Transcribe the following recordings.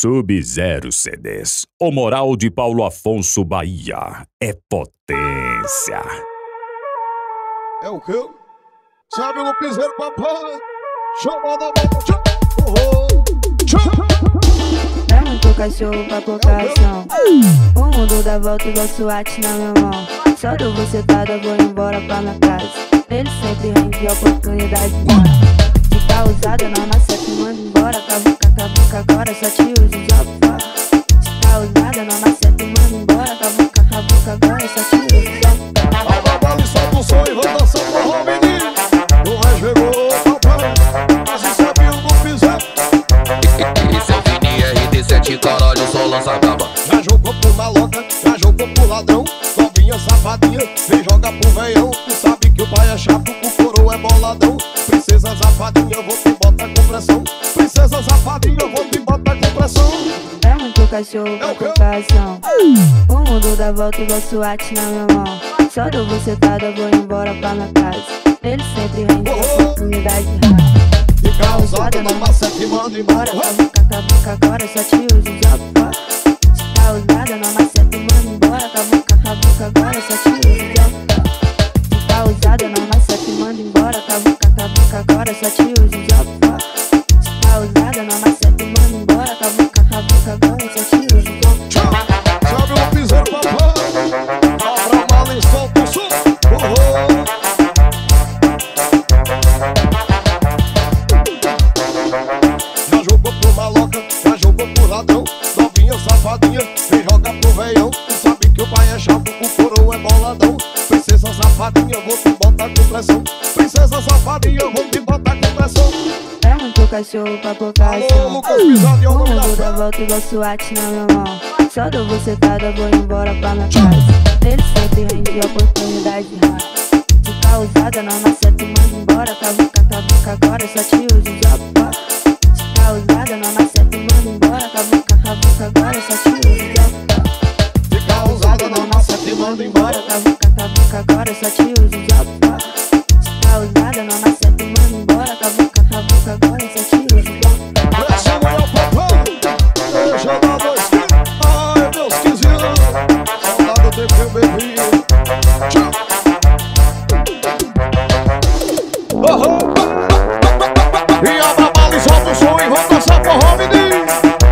SubZero CDs. O moral de Paulo Afonso, Bahia, é potência. É o que? Sabe o piseiro, papai? Chamando a pra arrancar o cachorro pra procação. O mundo dá volta igual SWAT na minha mão. Só dou bucetada, vou embora pra minha casa. Ele sempre rende a oportunidade fora. De tá usada, nós nasce, manda embora. Cavuca, agora só te uso de alfa. De tá usada, nós nasce, manda embora. Cavuca, agora só te uso de alfa. Vai pra bala e solta o som e vou dançar pra Robin. Caralho, só lança braba. Já jogou pro maloca, já jogou pro ladrão. Novinha safadinha, vem joga pro veião. Tu sabe que o pai é chato, o coroa é boladão. Princesa safadinha, eu vou te botar com pressão. Princesa safadinha, eu vou te botar com pressão. É muito cachorro pra comparação. O mundo dá volta igual SWAT na minha mão. Só dou bucetada, vou embora pra minha casa. Ele sempre rende oportunidade rara. Fica usada, não passa e manda embora. Cavuca, agora só te uso de alfa. Se tá usada, não maceta e manda embora. Cavuca, agora só te uso de alfa. Se tá usada, não maceta e manda embora. Cavuca, agora só te uso de alfa. Se tá usada, não maceta e manda embora. Cavuca, agora só te uso de alfa. Sabe o piseiro, papai? Abra a mala e solta o som. Novinha safadinha, vem joga pro veião. Tu sabe que o pai é chato, o coroa é boladão. Princesa safadinha, vou te botar com pressão. Princesa safadinha, vou te botar com pressão. É muito cachorro pra procação. O mundo dá volta igual SWAT na minha mão. Só dou bucetada, vou embora pra minha casa. Ele sempre rende oportunidade rara. Se tá usada, não maceta e manda embora. Cavuca, agora só te uso de alfa. Se tá usada, não maceta e manda embora. Agora só te uso de alfa. Fica usada, não maceta e manda embora. Cavuca, agora só te uso de alfa. Se tá usada, não maceta e manda embora. Cavuca, agora só te uso de alfa. Deixa a mulher pra pão, deixa dar dois filhos. Ai, meus 15 anos, saudade de que eu bebi. E abra a bala e solta o som e vamos dançar pro Robin.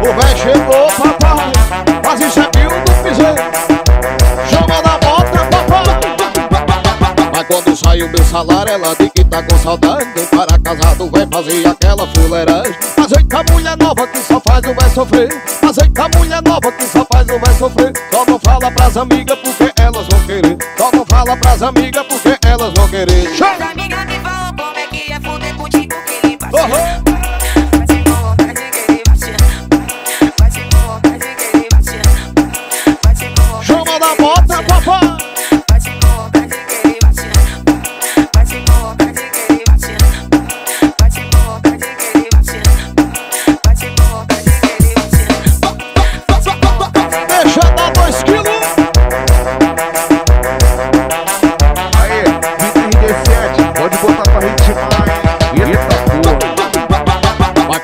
O véi chegou, papai, mas isso é mil do piseiro. Chama na bota, papai. Mas quando saiu meu salário, ela diz que tá com saudade. Quem para casado vai fazer aquela fuleiragem. Azeita a mulher nova que só faz o véi sofrer. Azeita a mulher nova que só faz o véi sofrer. Só não fala pras amigas porque elas vão querer. Só não fala pras amigas porque elas vão querer. Chega! As amigas me falam como é que é fuder contigo que limpa.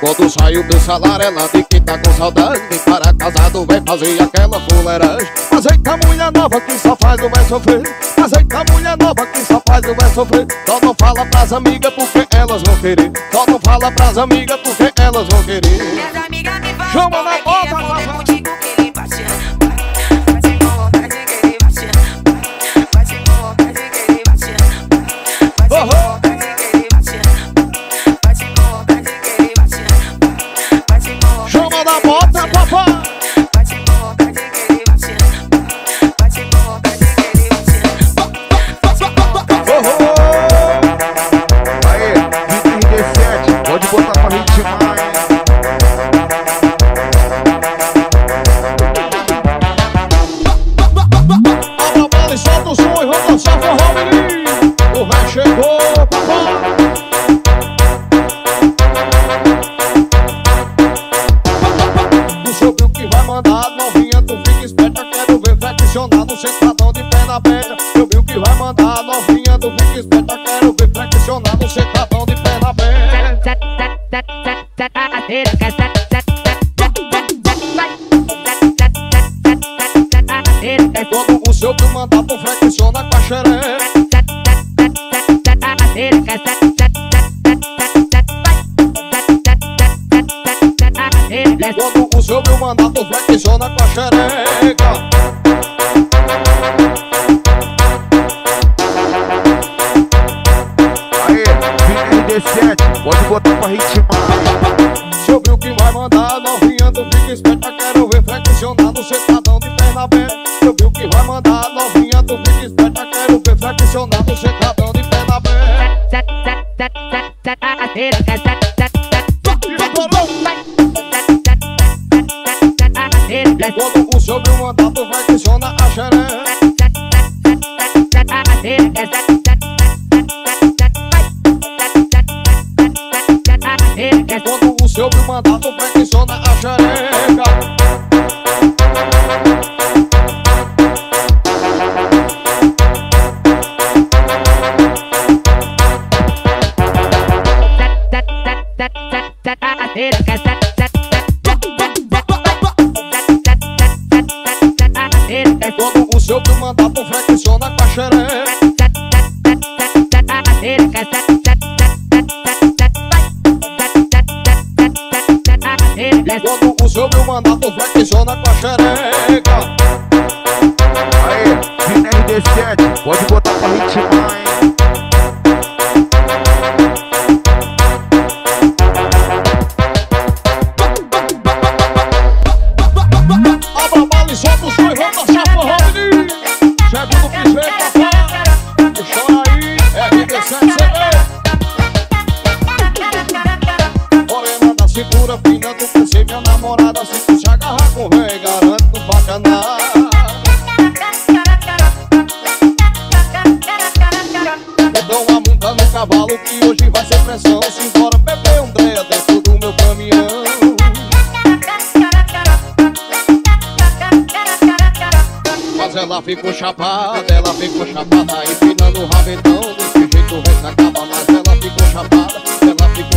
Quando saiu meu salário, ela diz que tá com saudade. Quem para casado vai fazer aquela fuleiragem. Azeita a mulher nova que só faz o véi sofrer. Azeita a mulher nova que só faz o véi sofrer. Só não fala pras amigas porque elas vão querer. Só não fala pras amigas porque elas vão querer. Chama na porta, papai. Sentadão de pé na pedra, eu vi o que vai mandar. Novinha do fica esperta, quero ver flexionado. Sentadão de pé na pedra. Se eu tu mandar pro flexiona com a xereca. E quando o seu tu mandar pro flexiona com a xereca. Pode botar pra ritmar. Sobre o que vai mandar, novinha, tu fica esperta. Quero ver flexionar no sentadão de perna aberta. Sobre o que vai mandar, novinha, tu fica esperta. Quero ver flexionar no sentadão de perna aberta. E quando o sobre o mandato flexiona a xereca. Quando o seu mandato flexiona a xereca. Quando o seu mandato flexiona com a xereca. Quando o seu mandato flexiona com a xereca. Aê, RD7, pode botar pra ritmar, hein? Abra balizou pro seu irmão da Chaparroni. Chefe do Pichê, papai. Chora aí, RD7, CD. Morena da cintura, pinando com minha namorada, se tu se agarrar com o véi, garanto bacanar. Então a monta no cavalo que hoje vai ser pressão. Simbora beber um dreia dentro do meu caminhão. Mas ela ficou chapada, empinando o rabetão. Desse jeito o véi se acaba, mas ela ficou chapada. Empinando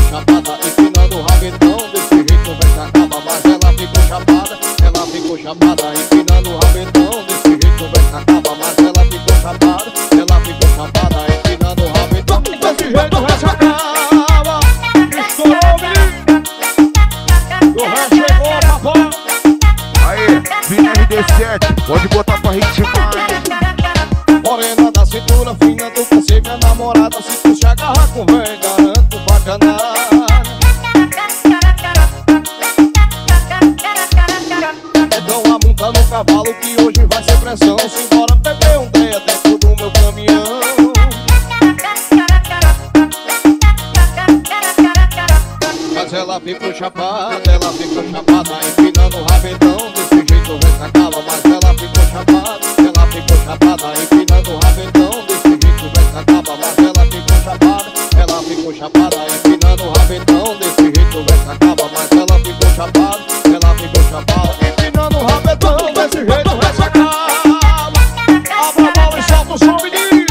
o rabetão. Empinando o rabetão, desse jeito o véi se acaba. Mas ela ficou chapada, empinando o rabetão. Desse jeito o véi se acaba. Estourou, menino. O véi chegou, papai. Aê, vinha RD7, pode botar pra ritmar, hein? Morena da cintura, fina do você, minha namorada. Se tu se agarrar com o véi, garanto bacanar. No cavalo que hoje vai ser pressão. Simbora beber um dreia dentro do meu caminhão. Mas ela ficou chapada, empinando o rabetão. Desse jeito o véi se acaba, mas ela ficou chapada. Empinando o rabetão. Desse jeito o véi se acaba, mas ela ficou chapada. Empinando o rabetão. Desse jeito o véi se acaba, mas ela ficou chapada. Empinando o rabetão. Desse jeito o véi se acaba. Abra a mão e solta o som, menino.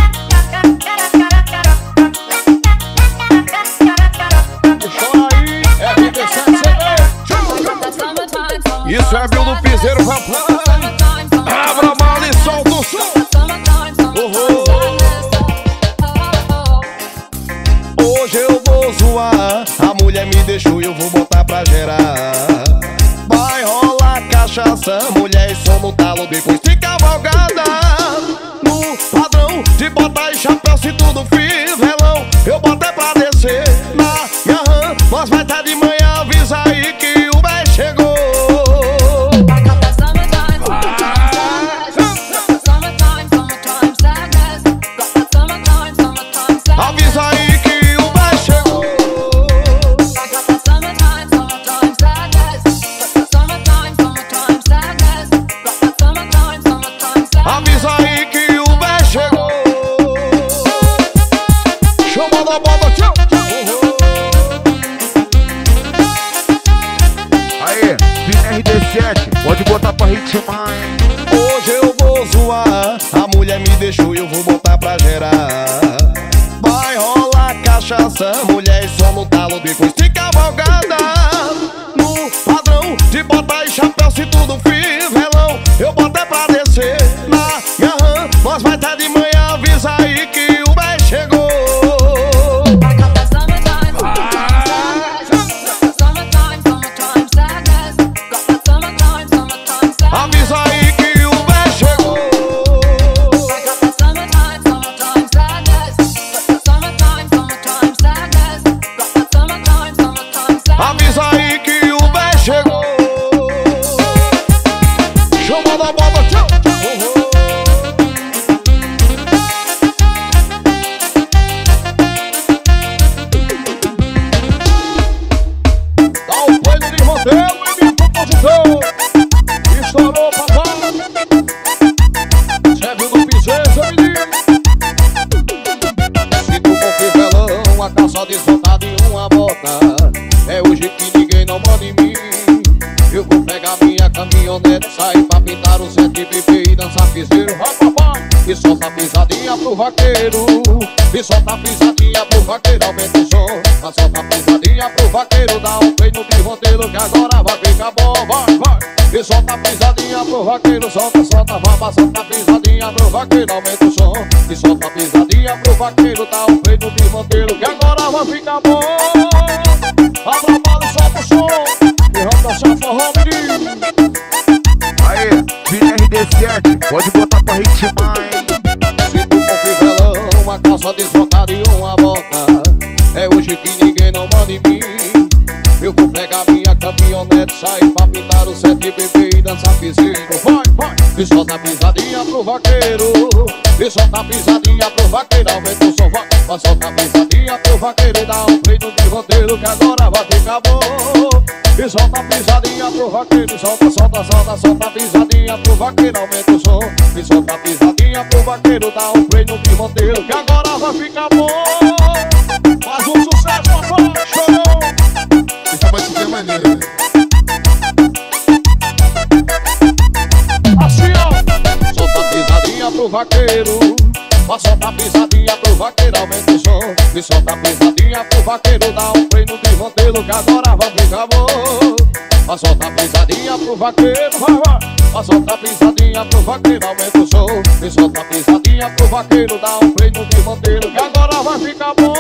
Chora aí, RD7 CD. Isso é viu no piseiro, papai. Abra a mão e solta o som. Hoje eu vou zoar. A mulher me deixou e eu vou botar pra gerar. Mulheres só no talo, depois de cavalgada. No padrão de botar e chapéu, se tudo fiz velão, eu botei pra descer na minha RAM. Mas vai tá de manhã, avisa aí que o véi chegou. Avisa aí. Pode botar pra ritmar, hein? Hoje eu vou zoar. A mulher me deixou e eu vou botar pra gerar. Vai rolar cachaça. Mulher só no talo, depois de cavalgada. No padrão de botar e chapéu, se tudo fiz velão, eu botei pra descer na minha RAM. na bola, tchau. Dá o play no irmão teu e me compositor. Estourou, papai. Chegou do princesa, menino. Se tu for que velão, a calça desbotada e uma bota, é hoje que ninguém não manda em mim. Eu vou pegar minha caminhonete, sair pra pintar o 7PP e dançar piseiro, vai papai. E solta a pisadinha pro vaqueiro, e solta a pisadinha pro vaqueiro, aumenta o som. Mas solta a pisadinha pro vaqueiro, dá um play no pivoteiro que agora vai ficar bom, vai, vai. E solta a pisadinha pro vaqueiro, solta, solta, vaba, solta a pisadinha pro vaqueiro, aumenta o som. E solta a pisadinha pro vaqueiro, dá um play no pivoteiro que agora vai ficar bom. Abra bala e solta o som. Aê, VRD7, pode botar pra ritmar, hein? Se tu for que velão, uma calça desbotada e uma bota, é hoje que ninguém não manda em mim. Eu vou pegar minha caminhonete, sair pra pintar o 7PP e dançar piseiro, vai, vai. E solta a pisadinha pro vaqueiro, e solta a pisadinha pro vaqueiro, aumenta o som, vai. Mas solta a pisadinha pro vaqueiro e dá um play no pivoteiro que agora vai ficar bom. E solta a pisadinha pro vaqueiro, solta, solta, solta, solta a pisadinha pro vaqueiro, aumenta o som. E solta a pisadinha pro vaqueiro, dá um play no pivoteiro que agora vai ficar bom. Faz um sucesso, papai, chorou. Essa batida é maneira, né? Assim, ó. Solta a pisadinha pro vaqueiro, mas solta a pisadinha pro vaqueiro, aumenta o som. E solta a pisadinha pro vaqueiro, dá um play no pivoteiro que agora vai ficar bom. Mas solta a pisadinha pro vaqueiro, vai, vai. Mas solta a pisadinha pro vaqueiro, aumenta o som. E solta a pisadinha pro vaqueiro, dá um play no pivoteiro que agora vai ficar bom.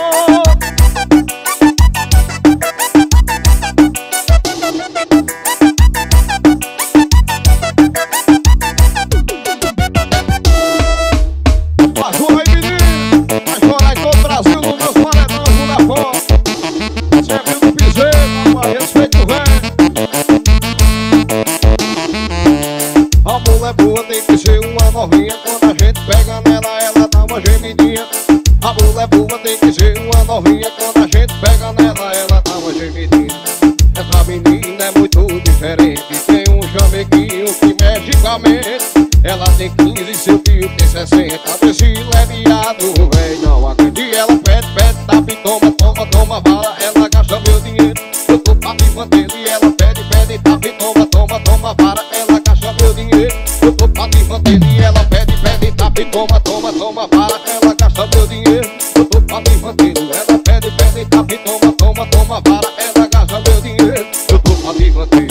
Ela tem 15 e seu tio tem 60. Desse leviado, véi, não aguento. E ela pede, pede, tapa e toma, toma, toma bala. Ela gasta meu dinheiro, eu tô pra me manter. E ela pede, pede, tapa e toma, toma, toma bala. Ela gasta meu dinheiro, eu tô pra me manter. E ela pede, pede, tapa e toma, toma, toma bala. Ela gasta meu dinheiro, eu tô pra me manter. Ela pede, pede, tapa e toma, toma, toma bala. Ela gasta meu dinheiro, eu tô pra me manter.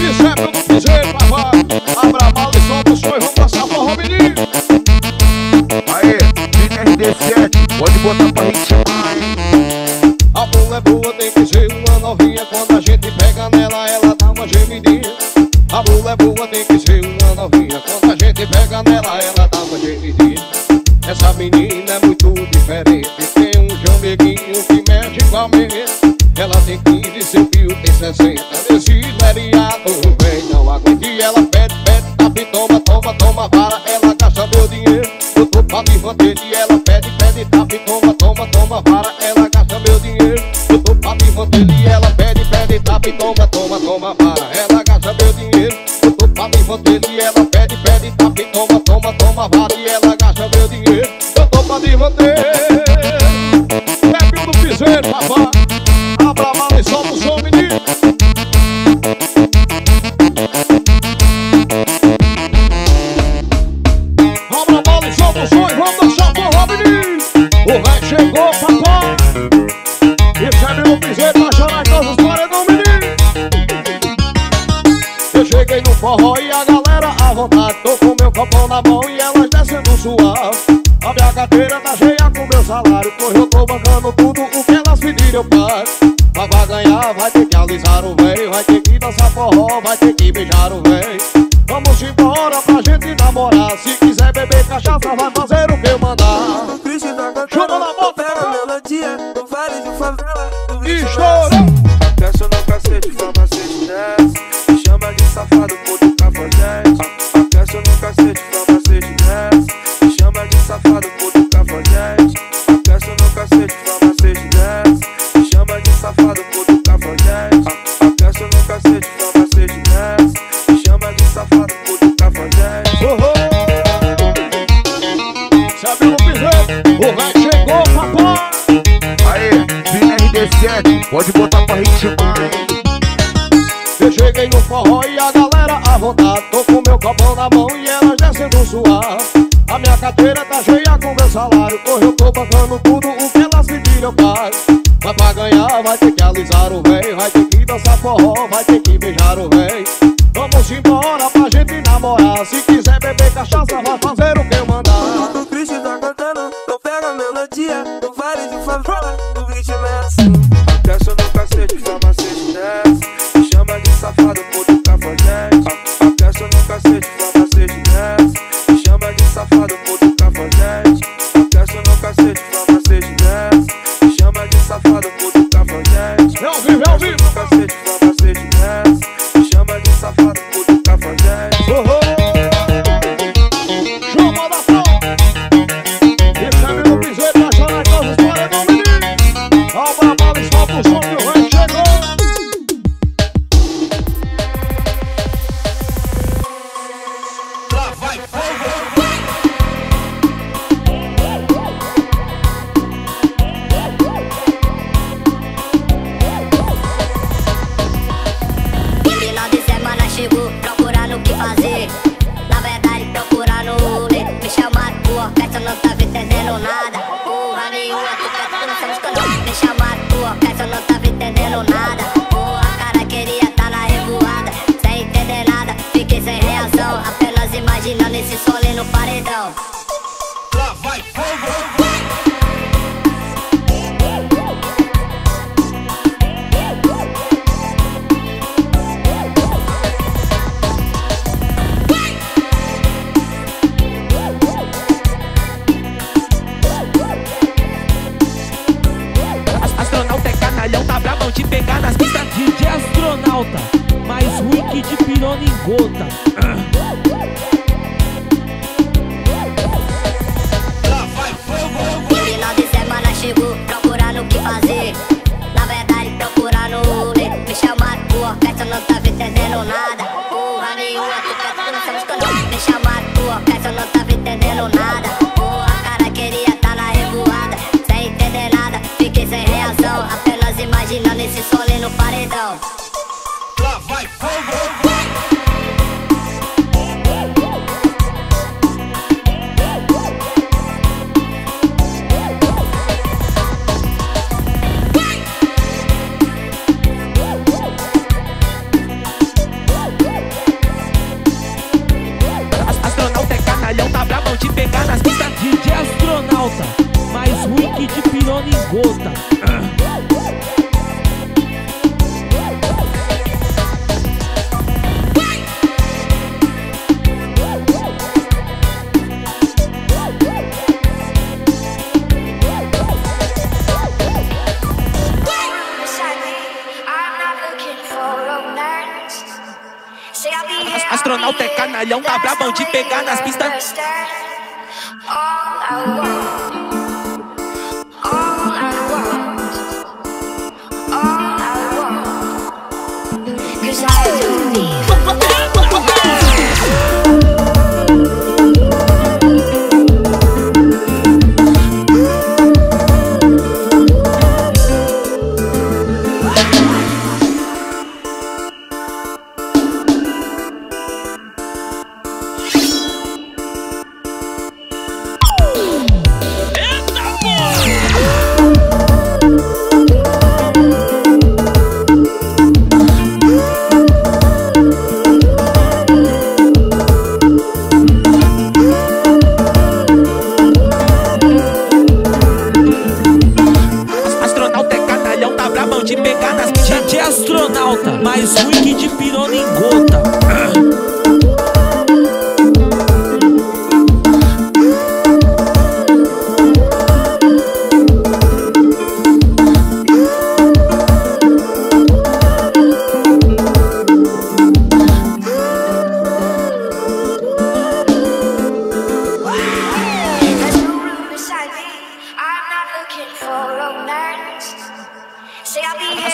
Isso é pra não dizer, papai. Abra mal e solta o som e vamos passar porra, menino. Aê, VRD7, pode botar pra ritmar, hein? A mulher boa tem que ser uma novinha. Quando a gente pega nela, ela dá uma gemidinha. A mulher boa tem que ser uma novinha. Quando a gente pega nela, ela dá uma gemidinha. Essa menina é muito diferente. Tem um jameguinho que mexe com a mente. Ela tem 15, seu tio tem 60. Desse leriado, véi, não aguento. E ela pede, pede, tapa e toma, toma, toma vara. Ela gasta meu dinheiro, eu tô pra me manter. E ela pede, pede, tapa e toma, toma, toma vara. Ela gasta meu dinheiro, eu tô pra me manter. E ela pede, pede, tapa e toma, toma, toma vara. Ela gasta meu dinheiro, eu tô pra me manter. E ela pede, pede, tapa e toma, toma, toma vara. E ela gasta meu dinheiro, eu tô pra me manter. É do piseiro, papai. Abra a mala e solta o som, menino. Abra a mala e solta o som e vamos dançar porra, menino. O velho chegou, papai. Esse é meu piseiro, pra chorar em todos os paredões, menino. Eu cheguei no forró e a galera à vontade. Tô com meu copão na mão e elas descendo suave. A minha carteira tá cheia com meu salário, pois eu tô bancando tudo o que elas pediram, pai. Mas vai ganhar, vai ter que alisar o véio, vai ter que dançar forró, vai ter que beijar o véio. Vamos embora pra gente namorar. Se quiser beber cachaça, vai fazer o que eu mandar. Chora na boca, pega melodia no vale de favela. Estourou! Peço no cacete, farmacêutico, me chama de safado, puto cafajeste. a galera à vontade. Tô com meu copão na mão e ela já se do suar. A minha carteira tá cheia com meu salário, hoje eu tô pagando tudo o que elas pediram, pai. Mas pra ganhar vai ter que alisar o véi, vai ter que dançar forró, vai ter que beijar o véi. Vamos embora pra gente namorar, se quiser beber cachaça vai fazer o que eu mandar. Tô triste da cantando, eu pego a melodia no vale de favela, no ritmo é assim. Desce no cacete, fama cê desce, chama de safado, puto cafajeste. Desce no cacete, fama cê desce, chama de safado, puto cafajeste. Desce no cacete, fama cê desce, chama de safado, puto cafajeste. Eu vivo, eu vivo. Desce no cacete, fama cê desce, chama de safado, puto cafajeste. Chama da fã. Esse amigo piseiro tá chorando com os paredão, menino. Ó o babado, só pro som que o rei chegou.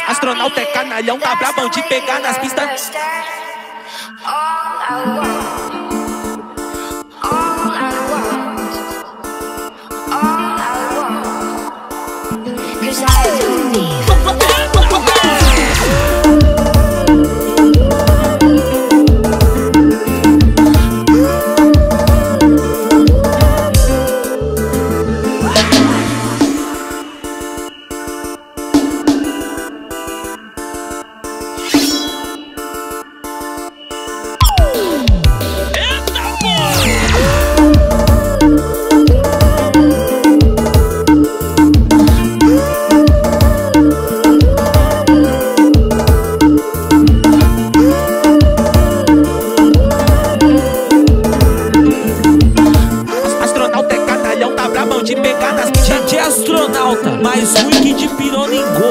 Astronauta é canalhão, tá brabão de pegar nas pistas. mais ruim que de pirona engorda.